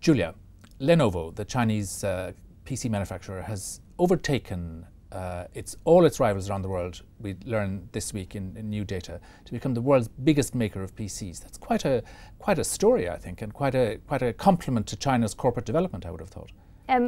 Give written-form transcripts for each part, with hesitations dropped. Julia, Lenovo, the Chinese PC manufacturer, has overtaken all its rivals around the world, we learned this week in new data, to become the world's biggest maker of PCs. That's quite a story, I think, and quite a compliment to China's corporate development, I would have thought.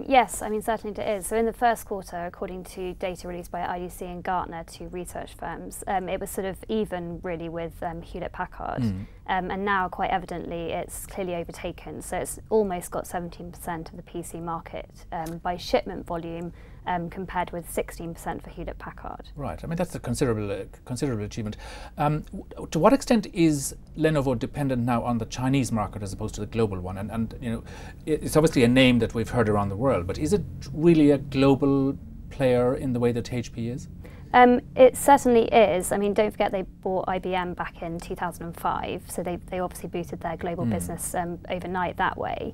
Yes, I mean, certainly it is. So in the first quarter, according to data released by IDC and Gartner, two research firms, it was sort of even really with Hewlett-Packard. And now, quite evidently, it's clearly overtaken. So it's almost got 17% of the PC market by shipment volume, compared with 16% for Hewlett-Packard. Right. I mean, that's a considerable achievement. To what extent is Lenovo dependent now on the Chinese market as opposed to the global one? And you know, it's obviously a name that we've heard around the world, but is it really a global player in the way that HP is? It certainly is. I mean, don't forget they bought IBM back in 2005, so they obviously boosted their global business overnight that way.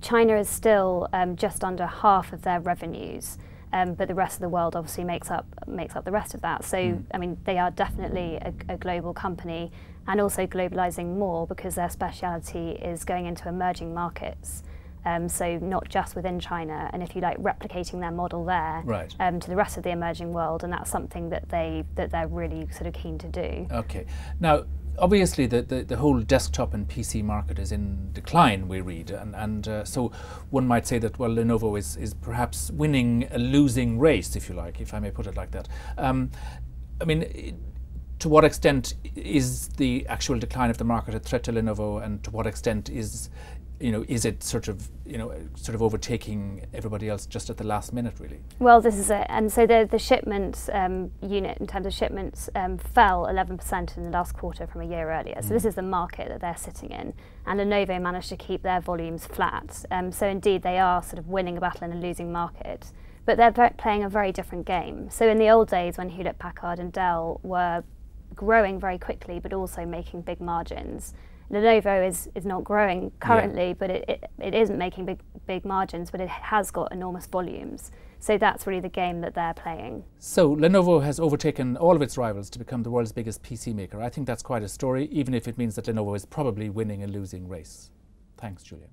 China is still just under half of their revenues, but the rest of the world obviously makes up the rest of that. So, I mean, they are definitely a global company, and also globalizing more because their speciality is going into emerging markets. So not just within China, and if you like, replicating their model there to the rest of the emerging world, and that's something that they're really sort of keen to do. Okay. Now, obviously, the whole desktop and PC market is in decline, we read, and so one might say that, well, Lenovo is perhaps winning a losing race, if you like, if I may put it like that. I mean, to what extent is the actual decline of the market a threat to Lenovo, and to what extent is it sort of overtaking everybody else just at the last minute, really? Well, this is it. And so the shipments unit, in terms of shipments, fell 11% in the last quarter from a year earlier. So this is the market that they're sitting in. And Lenovo managed to keep their volumes flat. So indeed, they are sort of winning a battle in a losing market. But they're playing a very different game. So in the old days, when Hewlett-Packard and Dell were growing very quickly, but also making big margins, Lenovo is not growing currently, but it isn't making big margins, but it has got enormous volumes. So that's really the game that they're playing. So Lenovo has overtaken all of its rivals to become the world's biggest PC maker. I think that's quite a story, even if it means that Lenovo is probably winning a losing race. Thanks, Julia.